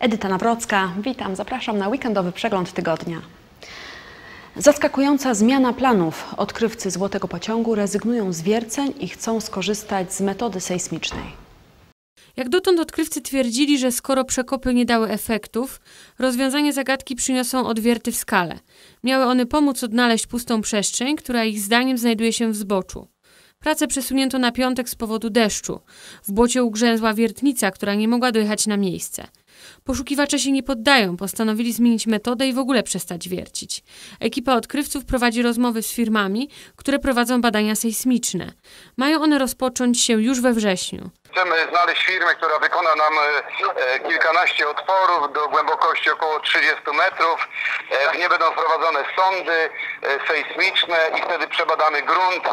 Edyta Nawrocka, witam, zapraszam na weekendowy przegląd tygodnia. Zaskakująca zmiana planów. Odkrywcy Złotego Pociągu rezygnują z wierceń i chcą skorzystać z metody sejsmicznej. Jak dotąd odkrywcy twierdzili, że skoro przekopy nie dały efektów, rozwiązanie zagadki przyniosą odwierty w skale. Miały one pomóc odnaleźć pustą przestrzeń, która ich zdaniem znajduje się w zboczu. Pracę przesunięto na piątek z powodu deszczu. W błocie ugrzęzła wiertnica, która nie mogła dojechać na miejsce. Poszukiwacze się nie poddają, postanowili zmienić metodę i w ogóle przestać wiercić. Ekipa odkrywców prowadzi rozmowy z firmami, które prowadzą badania sejsmiczne. Mają one rozpocząć się już we wrześniu. Chcemy znaleźć firmę, która wykona nam kilkanaście otworów do głębokości około 30 metrów. W nie będą wprowadzone sondy sejsmiczne i wtedy przebadamy grunt,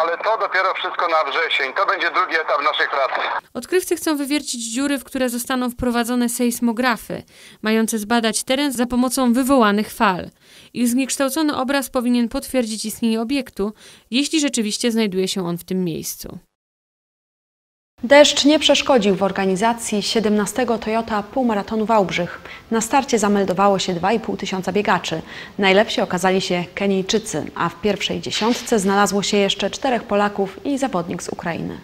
ale to dopiero wszystko na wrzesień. To będzie drugi etap naszych prac. Odkrywcy chcą wywiercić dziury, w które zostaną wprowadzone sejsmografy, mające zbadać teren za pomocą wywołanych fal. Ich zniekształcony obraz powinien potwierdzić istnienie obiektu, jeśli rzeczywiście znajduje się on w tym miejscu. Deszcz nie przeszkodził w organizacji 17. Toyota Półmaratonu Wałbrzych. Na starcie zameldowało się 2500 biegaczy. Najlepsi okazali się Kenijczycy, a w pierwszej dziesiątce znalazło się jeszcze 4 Polaków i zawodnik z Ukrainy.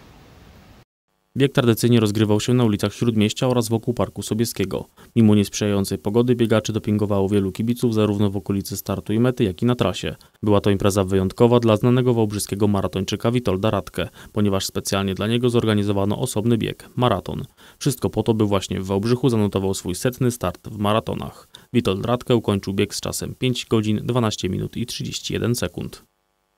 Bieg tradycyjnie rozgrywał się na ulicach Śródmieścia oraz wokół Parku Sobieskiego. Mimo niesprzyjającej pogody biegaczy dopingowało wielu kibiców zarówno w okolicy startu i mety, jak i na trasie. Była to impreza wyjątkowa dla znanego wałbrzyskiego maratończyka Witolda Radkę, ponieważ specjalnie dla niego zorganizowano osobny bieg – maraton. Wszystko po to, by właśnie w Wałbrzychu zanotował swój 100. start w maratonach. Witold Radkę ukończył bieg z czasem 5 godzin, 12 minut i 31 sekund.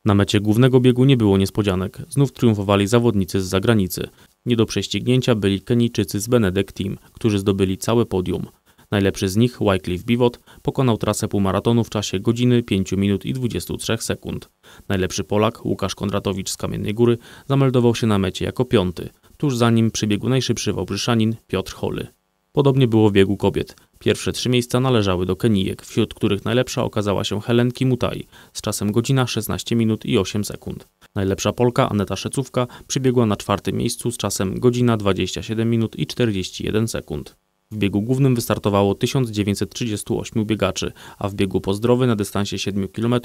Na mecie głównego biegu nie było niespodzianek. Znów triumfowali zawodnicy z zagranicy. Nie do prześcignięcia byli Kenijczycy z Benedek Team, którzy zdobyli całe podium. Najlepszy z nich, Wyklif Biwot, pokonał trasę półmaratonu w czasie godziny 5 minut i 23 sekund. Najlepszy Polak, Łukasz Kondratowicz z Kamiennej Góry, zameldował się na mecie jako 5. Tuż za nim przybiegł najszybszy wałbrzyszanin Piotr Holy. Podobnie było w biegu kobiet. Pierwsze 3 miejsca należały do Kenijek, wśród których najlepsza okazała się Helenki Mutaj z czasem godzina 16 minut i 8 sekund. Najlepsza Polka Aneta Szczecówka przybiegła na 4. miejscu z czasem godzina 27 minut i 41 sekund. W biegu głównym wystartowało 1938 biegaczy, a w biegu pozdrowy na dystansie 7 km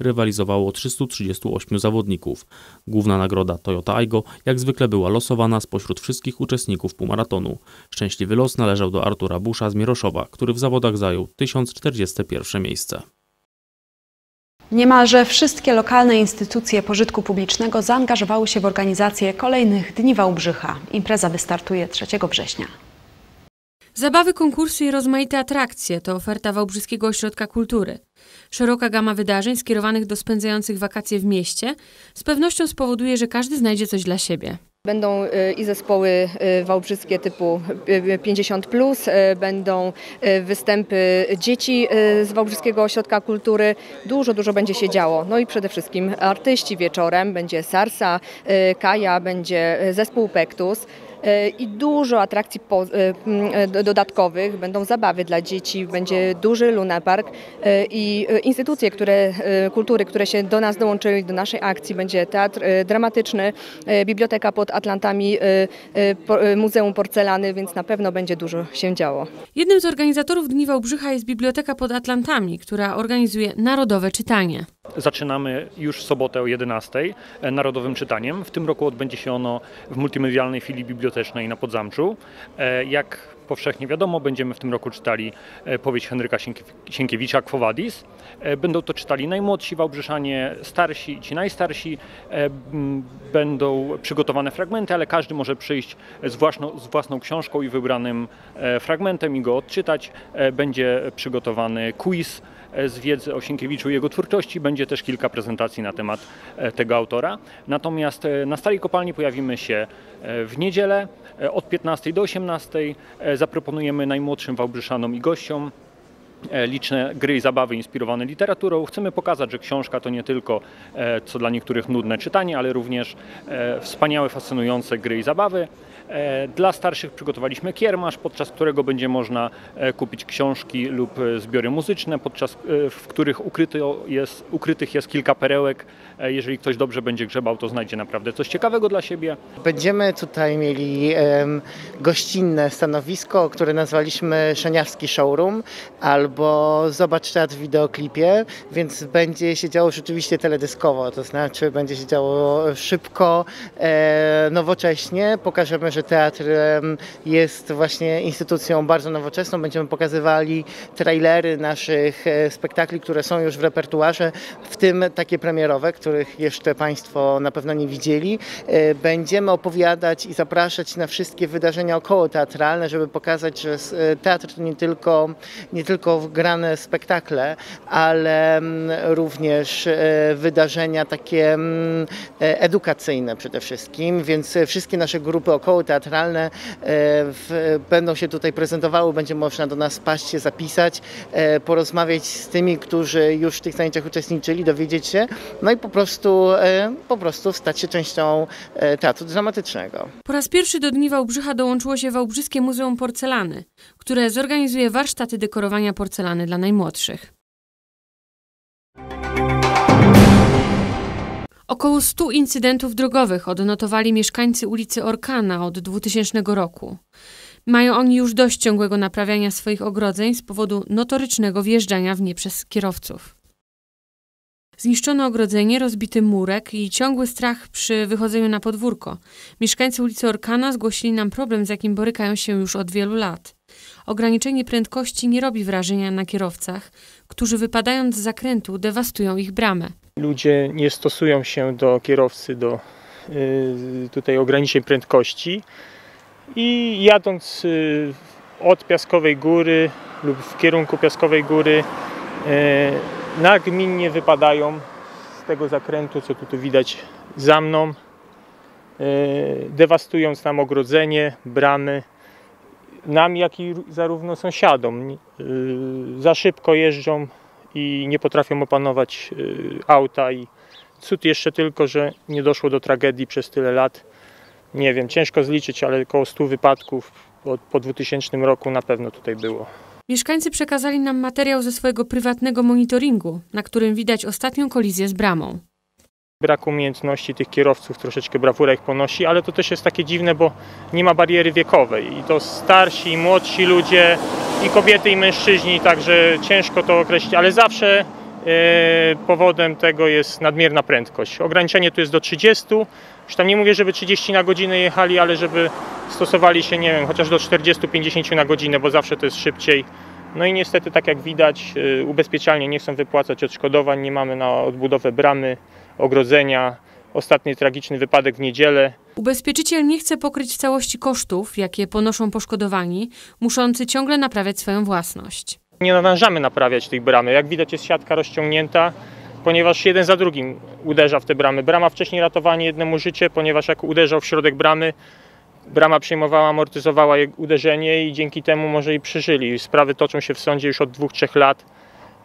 rywalizowało 338 zawodników. Główna nagroda Toyota Aygo jak zwykle była losowana spośród wszystkich uczestników półmaratonu. Szczęśliwy los należał do Artura Busza z Mieroszowa, który w zawodach zajął 1041 miejsce. Niemalże wszystkie lokalne instytucje pożytku publicznego zaangażowały się w organizację kolejnych Dni Wałbrzycha. Impreza wystartuje 3 września. Zabawy, konkursy i rozmaite atrakcje to oferta Wałbrzyskiego Ośrodka Kultury. Szeroka gama wydarzeń skierowanych do spędzających wakacje w mieście z pewnością spowoduje, że każdy znajdzie coś dla siebie. Będą i zespoły wałbrzyskie typu 50+, będą występy dzieci z Wałbrzyskiego Ośrodka Kultury. Dużo będzie się działo. No i przede wszystkim artyści wieczorem. Będzie Sarsa, Kaja, będzie zespół Pectus. I dużo atrakcji dodatkowych, będą zabawy dla dzieci, będzie duży lunapark i instytucje kultury, które się do nas dołączyły, do naszej akcji. Będzie teatr dramatyczny, Biblioteka pod Atlantami, Muzeum Porcelany, więc na pewno będzie dużo się działo. Jednym z organizatorów Dni Wałbrzycha jest Biblioteka pod Atlantami, która organizuje Narodowe Czytanie. Zaczynamy już w sobotę o 11:00 Narodowym Czytaniem. W tym roku odbędzie się ono w multimedialnej filii bibliotecznej na Podzamczu. Jak powszechnie wiadomo, będziemy w tym roku czytali powieść Henryka Sienkiewicza Quo Vadis. Będą to czytali najmłodsi wałbrzyszanie, starsi i ci najstarsi. Będą przygotowane fragmenty, ale każdy może przyjść z własną książką i wybranym fragmentem i go odczytać. Będzie przygotowany quiz z wiedzy o Sienkiewiczu i jego twórczości. Będzie też kilka prezentacji na temat tego autora. Natomiast na Starej Kopalni pojawimy się w niedzielę od 15:00 do 18:00. Zaproponujemy najmłodszym wałbrzyszanom i gościom liczne gry i zabawy inspirowane literaturą. Chcemy pokazać, że książka to nie tylko, co dla niektórych nudne czytanie, ale również wspaniałe, fascynujące gry i zabawy. Dla starszych przygotowaliśmy kiermasz, podczas którego będzie można kupić książki lub zbiory muzyczne, w których ukrytych jest kilka perełek. Jeżeli ktoś dobrze będzie grzebał, to znajdzie naprawdę coś ciekawego dla siebie. Będziemy tutaj mieli gościnne stanowisko, które nazwaliśmy Szeniawski Showroom, albo Zobacz Teatr w wideoklipie, więc będzie się działo rzeczywiście teledyskowo, to znaczy będzie się działo szybko, nowocześnie. Pokażemy, że teatr jest właśnie instytucją bardzo nowoczesną. Będziemy pokazywali trailery naszych spektakli, które są już w repertuarze, w tym takie premierowe, których jeszcze Państwo na pewno nie widzieli. Będziemy opowiadać i zapraszać na wszystkie wydarzenia okołoteatralne, żeby pokazać, że teatr to nie tylko grane spektakle, ale również wydarzenia takie edukacyjne przede wszystkim, więc wszystkie nasze grupy okołoteatralne będą się tutaj prezentowały, będzie można do nas paść, się zapisać, porozmawiać z tymi, którzy już w tych zajęciach uczestniczyli, dowiedzieć się, no i po prostu stać się częścią teatru dramatycznego. Po raz pierwszy do Dni Wałbrzycha dołączyło się Wałbrzyskie Muzeum Porcelany, które zorganizuje warsztaty dekorowania porcelany dla najmłodszych. Około 100 incydentów drogowych odnotowali mieszkańcy ulicy Orkana od 2000 roku. Mają oni już dość ciągłego naprawiania swoich ogrodzeń z powodu notorycznego wjeżdżania w nie przez kierowców. Zniszczone ogrodzenie, rozbity murek i ciągły strach przy wychodzeniu na podwórko. Mieszkańcy ulicy Orkana zgłosili nam problem, z jakim borykają się już od wielu lat. Ograniczenie prędkości nie robi wrażenia na kierowcach, którzy wypadając z zakrętu dewastują ich bramę. Ludzie nie stosują się do kierowcy, do tutaj ograniczeń prędkości i jadąc od Piaskowej Góry lub w kierunku Piaskowej Góry nagminnie wypadają z tego zakrętu, co tu widać za mną, dewastując nam ogrodzenie, bramy, nam jak i zarówno sąsiadom. Za szybko jeżdżą i nie potrafią opanować auta i cud jeszcze tylko, że nie doszło do tragedii przez tyle lat. Nie wiem, ciężko zliczyć, ale około 100 wypadków po 2000 roku na pewno tutaj było. Mieszkańcy przekazali nam materiał ze swojego prywatnego monitoringu, na którym widać ostatnią kolizję z bramą. Brak umiejętności tych kierowców, troszeczkę brawura ich ponosi, ale to też jest takie dziwne, bo nie ma bariery wiekowej. I to starsi i młodsi ludzie, i kobiety i mężczyźni, także ciężko to określić, ale zawsze powodem tego jest nadmierna prędkość. Ograniczenie tu jest do 30, już tam nie mówię, żeby 30 na godzinę jechali, ale żeby stosowali się, nie wiem, chociaż do 40-50 na godzinę, bo zawsze to jest szybciej. No i niestety, tak jak widać, ubezpieczalnie nie chcą wypłacać odszkodowań, nie mamy na odbudowę bramy, ogrodzenia. Ostatni tragiczny wypadek w niedzielę. Ubezpieczyciel nie chce pokryć całości kosztów, jakie ponoszą poszkodowani, muszący ciągle naprawiać swoją własność. Nie nadążamy naprawiać tych bramy. Jak widać, jest siatka rozciągnięta, ponieważ jeden za drugim uderza w te bramy. Brama wcześniej ratowanie jednemu życie, ponieważ jak uderzał w środek bramy, brama przejmowała, amortyzowała uderzenie i dzięki temu może i przeżyli. Sprawy toczą się w sądzie już od 2–3 lat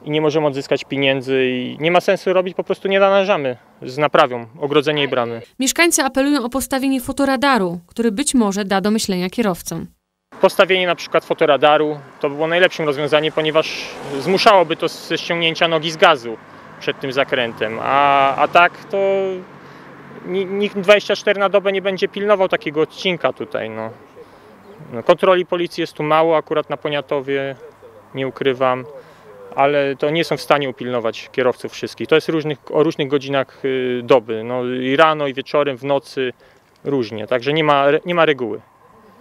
i nie możemy odzyskać pieniędzy i nie ma sensu robić, po prostu nie nadążamy z naprawią ogrodzenia i bramy. Mieszkańcy apelują o postawienie fotoradaru, który być może da do myślenia kierowcom. Postawienie na przykład fotoradaru to było najlepszym rozwiązaniem, ponieważ zmuszałoby to ze ściągnięcia nogi z gazu przed tym zakrętem, a tak to nikt 24 na dobę nie będzie pilnował takiego odcinka tutaj. No. Kontroli policji jest tu mało, akurat na Poniatowie, nie ukrywam, ale to nie są w stanie upilnować kierowców wszystkich. To jest o różnych godzinach doby, no, i rano, i wieczorem, w nocy, różnie, także nie ma reguły.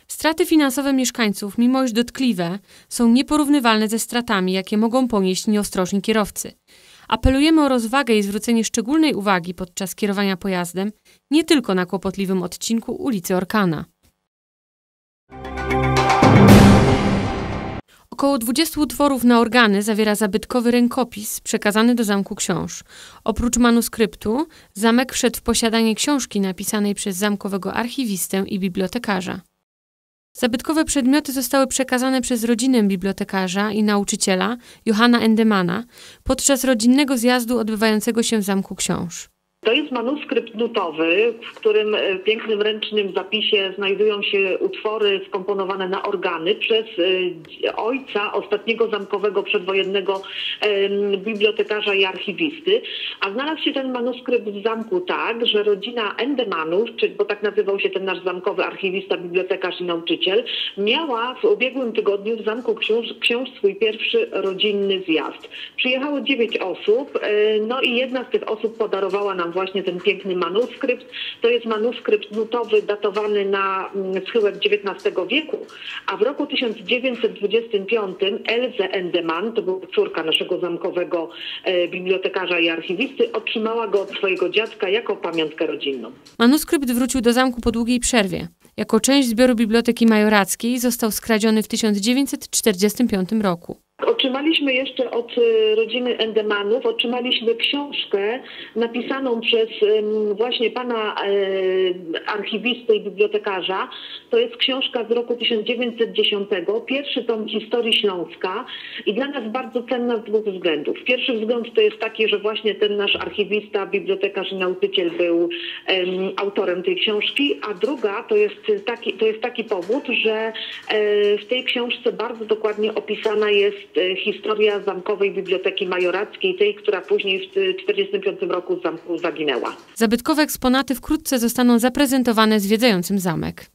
Straty finansowe mieszkańców, mimo iż dotkliwe, są nieporównywalne ze stratami, jakie mogą ponieść nieostrożni kierowcy. Apelujemy o rozwagę i zwrócenie szczególnej uwagi podczas kierowania pojazdem, nie tylko na kłopotliwym odcinku ulicy Orkana. Około 20 utworów na organy zawiera zabytkowy rękopis przekazany do Zamku Książ. Oprócz manuskryptu, zamek wszedł w posiadanie książki napisanej przez zamkowego archiwistę i bibliotekarza. Zabytkowe przedmioty zostały przekazane przez rodzinę bibliotekarza i nauczyciela Johanna Endemana podczas rodzinnego zjazdu odbywającego się w Zamku Książ. To jest manuskrypt nutowy, w którym w pięknym ręcznym zapisie znajdują się utwory skomponowane na organy przez ojca ostatniego zamkowego przedwojennego bibliotekarza i archiwisty. A znalazł się ten manuskrypt w zamku tak, że rodzina Endemanów, bo tak nazywał się ten nasz zamkowy archiwista, bibliotekarz i nauczyciel, miała w ubiegłym tygodniu w Zamku Książ swój pierwszy rodzinny zjazd. Przyjechało 9 osób, no i jedna z tych osób podarowała nam właśnie ten piękny manuskrypt. To jest manuskrypt nutowy datowany na schyłek XIX wieku, a w roku 1925 Elze Endemann, to była córka naszego zamkowego bibliotekarza i archiwisty, otrzymała go od swojego dziadka jako pamiątkę rodzinną. Manuskrypt wrócił do zamku po długiej przerwie. Jako część zbioru Biblioteki Majorackiej został skradziony w 1945 roku. Otrzymaliśmy jeszcze od rodziny Endemanów, otrzymaliśmy książkę napisaną przez właśnie pana archiwisty i bibliotekarza. To jest książka z roku 1910, pierwszy tom historii Śląska i dla nas bardzo cenna z dwóch względów. Pierwszy wzgląd to jest taki, że właśnie ten nasz archiwista, bibliotekarz i nauczyciel był autorem tej książki, a druga to jest taki powód, że w tej książce bardzo dokładnie opisana jest historia Zamkowej Biblioteki Majorackiej, tej, która później w 1945 roku z zamku zaginęła. Zabytkowe eksponaty wkrótce zostaną zaprezentowane zwiedzającym zamek.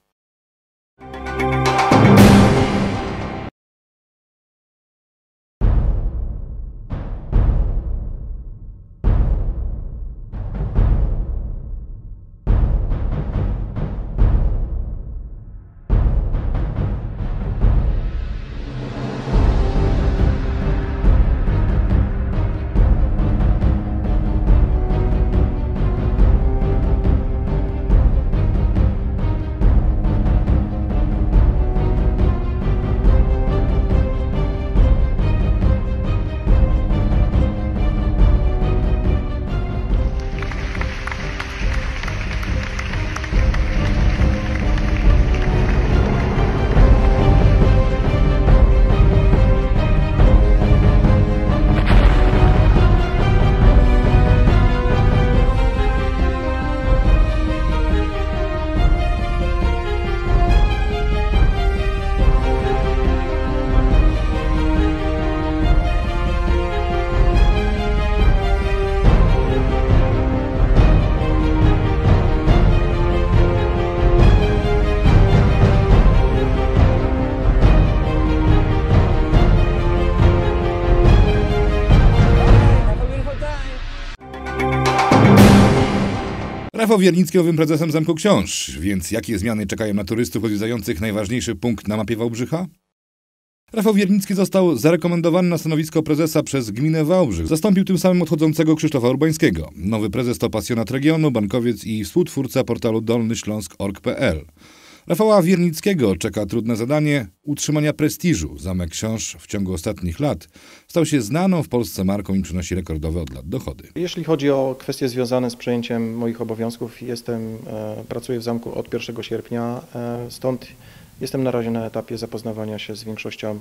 Rafał Wiernicki owym prezesem Zamku Książ, więc jakie zmiany czekają na turystów odwiedzających najważniejszy punkt na mapie Wałbrzycha? Rafał Wiernicki został zarekomendowany na stanowisko prezesa przez gminę Wałbrzych. Zastąpił tym samym odchodzącego Krzysztofa Urbańskiego. Nowy prezes to pasjonat regionu, bankowiec i współtwórca portalu dolnyśląsk.org.pl. Rafała Wiernickiego czeka trudne zadanie utrzymania prestiżu. Zamek Książ w ciągu ostatnich lat stał się znaną w Polsce marką i przynosi rekordowe od lat dochody. Jeśli chodzi o kwestie związane z przejęciem moich obowiązków, pracuję w zamku od 1 sierpnia, stąd jestem na razie na etapie zapoznawania się z większością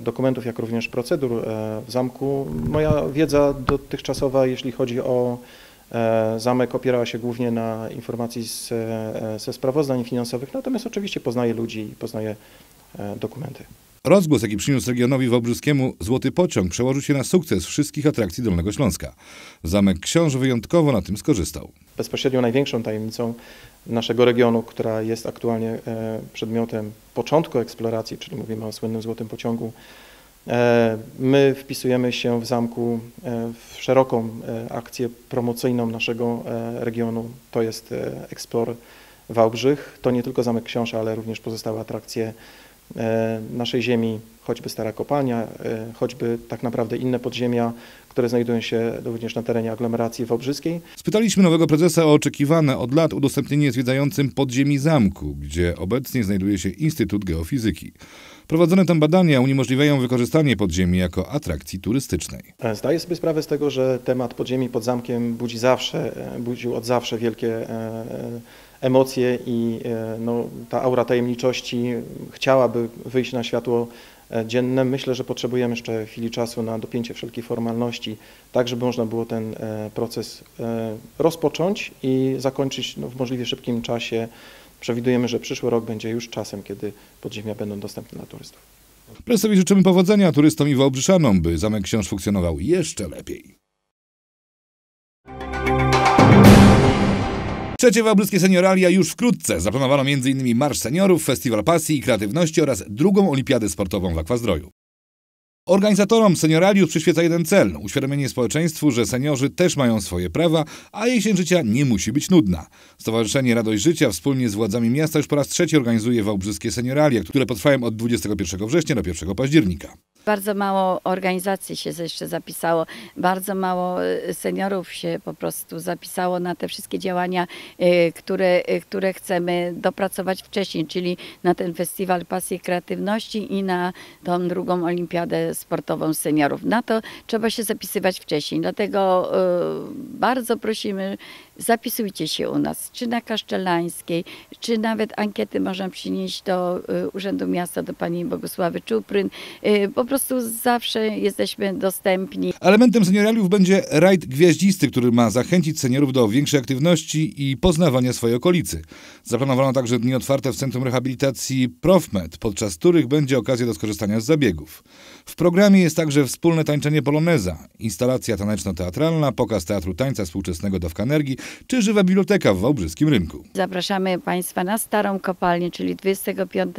dokumentów, jak również procedur w zamku. Moja wiedza dotychczasowa, jeśli chodzi o zamek, opierała się głównie na informacji ze sprawozdań finansowych, natomiast oczywiście poznaje ludzi i poznaje dokumenty. Rozgłos, jaki przyniósł regionowi wałbrzyskiemu Złoty Pociąg, przełożył się na sukces wszystkich atrakcji Dolnego Śląska. Zamek Książ wyjątkowo na tym skorzystał. Bezpośrednio największą tajemnicą naszego regionu, która jest aktualnie przedmiotem początku eksploracji, czyli mówimy o słynnym Złotym Pociągu, my wpisujemy się w zamku w szeroką akcję promocyjną naszego regionu. To jest Explore Wałbrzych. To nie tylko Zamek Książ, ale również pozostałe atrakcje naszej ziemi, choćby Stara Kopalnia, choćby tak naprawdę inne podziemia, które znajdują się również na terenie aglomeracji wałbrzyskiej. Spytaliśmy nowego prezesa o oczekiwane od lat udostępnienie zwiedzającym podziemi zamku, gdzie obecnie znajduje się Instytut Geofizyki. Prowadzone tam badania uniemożliwiają wykorzystanie podziemi jako atrakcji turystycznej. Zdaję sobie sprawę z tego, że temat podziemi pod zamkiem budził od zawsze wielkie emocje i no, ta aura tajemniczości chciałaby wyjść na światło dzienne. Myślę, że potrzebujemy jeszcze chwili czasu na dopięcie wszelkich formalności, tak żeby można było ten proces rozpocząć i zakończyć w możliwie szybkim czasie. Przewidujemy, że przyszły rok będzie już czasem, kiedy podziemia będą dostępne dla turystów. Prezesowi życzymy powodzenia, turystom i wałbrzyszanom, by Zamek Książ funkcjonował jeszcze lepiej. Trzecie Wałbrzyskie Senioralia już wkrótce. Zaplanowano m.in. Marsz Seniorów, Festiwal Pasji i Kreatywności oraz drugą Olimpiadę Sportową w Aquazdroju. Organizatorom senioraliów przyświeca jeden cel – uświadomienie społeczeństwu, że seniorzy też mają swoje prawa, a jesień życia nie musi być nudna. Stowarzyszenie Radość Życia wspólnie z władzami miasta już po raz trzeci organizuje Wałbrzyskie Senioralia, które potrwają od 21 września do 1 października. Bardzo mało organizacji się jeszcze zapisało, bardzo mało seniorów się po prostu zapisało na te wszystkie działania, które chcemy dopracować wcześniej, czyli na ten Festiwal Pasji i Kreatywności i na tą drugą Olimpiadę Sportową Seniorów. Na to trzeba się zapisywać wcześniej, dlatego bardzo prosimy, zapisujcie się u nas, czy na Kaszczelańskiej, czy nawet ankiety można przynieść do Urzędu Miasta, do pani Bogusławy Czupryn. Po prostu zawsze jesteśmy dostępni. Elementem senioraliów będzie rajd gwiaździsty, który ma zachęcić seniorów do większej aktywności i poznawania swojej okolicy. Zaplanowano także dni otwarte w Centrum Rehabilitacji ProfMed, podczas których będzie okazja do skorzystania z zabiegów. W programie jest także wspólne tańczenie poloneza, instalacja taneczno-teatralna, pokaz teatru tańca współczesnego do wkanergi, czy żywa biblioteka w Wałbrzyskim Rynku. Zapraszamy Państwa na Starą Kopalnię, czyli 25.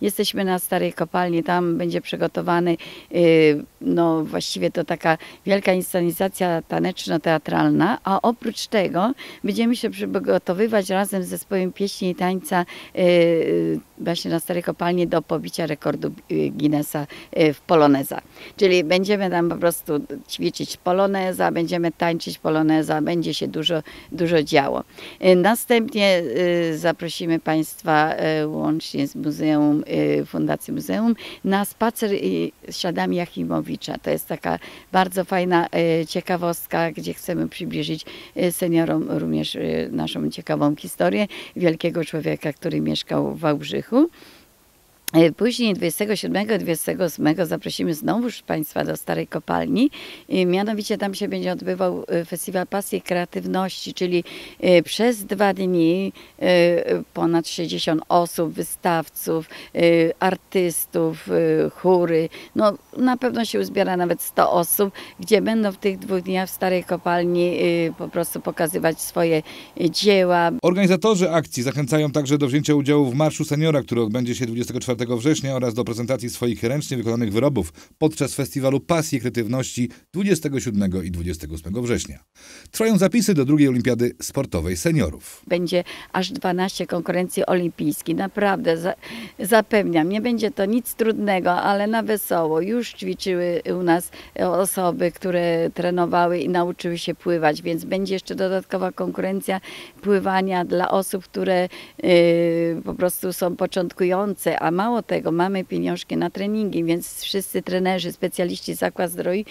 Jesteśmy na Starej Kopalni, tam będzie przygotowany, no właściwie to taka wielka inscenizacja taneczno-teatralna, a oprócz tego będziemy się przygotowywać razem z zespołem pieśni i tańca właśnie na Starej Kopalni do pobicia rekordu Guinnessa w poloneza. Czyli będziemy tam po prostu ćwiczyć poloneza, będziemy tańczyć poloneza, będzie się dużo działo. Następnie zaprosimy Państwa łącznie z Muzeum, Fundacji Muzeum na spacer śladami Jachimowicza. To jest taka bardzo fajna ciekawostka, gdzie chcemy przybliżyć seniorom również naszą ciekawą historię wielkiego człowieka, który mieszkał w Wałbrzychu. Później 27-28 zaprosimy znowuż Państwa do Starej Kopalni. Mianowicie tam się będzie odbywał Festiwal Pasji i Kreatywności, czyli przez 2 dni ponad 60 osób, wystawców, artystów, chóry. No, na pewno się uzbiera nawet 100 osób, gdzie będą w tych 2 dniach w Starej Kopalni po prostu pokazywać swoje dzieła. Organizatorzy akcji zachęcają także do wzięcia udziału w Marszu Seniora, który odbędzie się 24 września oraz do prezentacji swoich ręcznie wykonanych wyrobów podczas Festiwalu Pasji i Kreatywności 27 i 28 września. Trwają zapisy do drugiej Olimpiady Sportowej Seniorów. Będzie aż 12 konkurencji olimpijskich. Naprawdę, zapewniam, nie będzie to nic trudnego, ale na wesoło. Już ćwiczyły u nas osoby, które trenowały i nauczyły się pływać, więc będzie jeszcze dodatkowa konkurencja pływania dla osób, które po prostu są początkujące, a mało tego, mamy pieniążki na treningi, więc wszyscy trenerzy, specjaliści z Aquazdrój,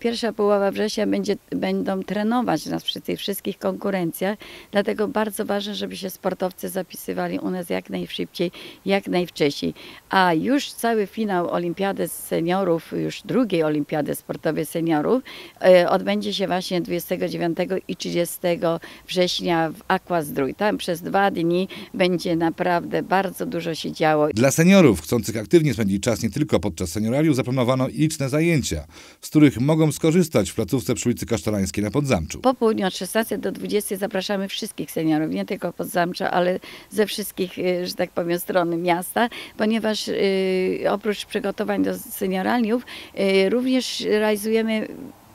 pierwsza połowa września będą trenować nas przy tych wszystkich konkurencjach, dlatego bardzo ważne, żeby się sportowcy zapisywali u nas jak najszybciej, jak najwcześniej. A już cały finał Olimpiady Seniorów, już drugiej Olimpiady Sportowej Seniorów, odbędzie się właśnie 29 i 30 września w Aquazdrój. Tam przez 2 dni będzie naprawdę bardzo dużo się działo. Dla seniorów chcących aktywnie spędzić czas nie tylko podczas senioraliów zaplanowano liczne zajęcia, z których mogą skorzystać w placówce przy ulicy Kasztelańskiej na Podzamczu. Po południu od 16 do 20 zapraszamy wszystkich seniorów, nie tylko Podzamcza, ale ze wszystkich, że tak powiem, stron miasta, ponieważ oprócz przygotowań do senioraliów również realizujemy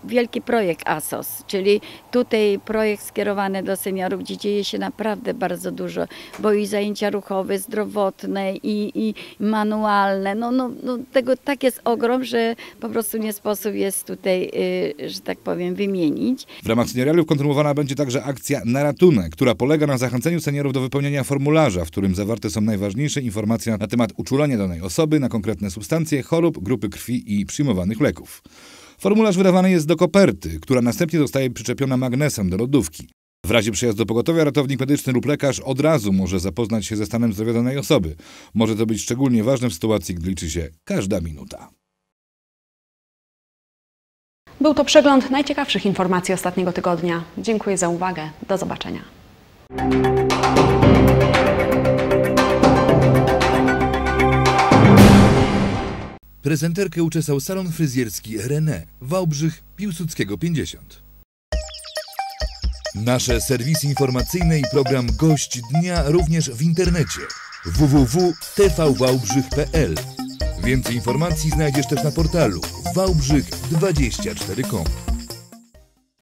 wielki projekt ASOS, czyli tutaj projekt skierowany do seniorów, gdzie dzieje się naprawdę bardzo dużo, bo i zajęcia ruchowe, zdrowotne i manualne, no tego tak jest ogrom, że po prostu nie sposób jest tutaj, że tak powiem, wymienić. W ramach senioraliów kontynuowana będzie także akcja Na Ratunek, która polega na zachęceniu seniorów do wypełnienia formularza, w którym zawarte są najważniejsze informacje na temat uczulenia danej osoby na konkretne substancje, chorób, grupy krwi i przyjmowanych leków. Formularz wydawany jest do koperty, która następnie zostaje przyczepiona magnesem do lodówki. W razie przyjazdu do pogotowia ratownik medyczny lub lekarz od razu może zapoznać się ze stanem zdrowia danej osoby. Może to być szczególnie ważne w sytuacji, gdy liczy się każda minuta. Był to przegląd najciekawszych informacji ostatniego tygodnia. Dziękuję za uwagę. Do zobaczenia. Prezenterkę uczesał salon fryzjerski René, Wałbrzych, Piłsudskiego 50. Nasze serwisy informacyjne i program Gość Dnia również w internecie www.tvwałbrzych.pl. Więcej informacji znajdziesz też na portalu wałbrzych24.com.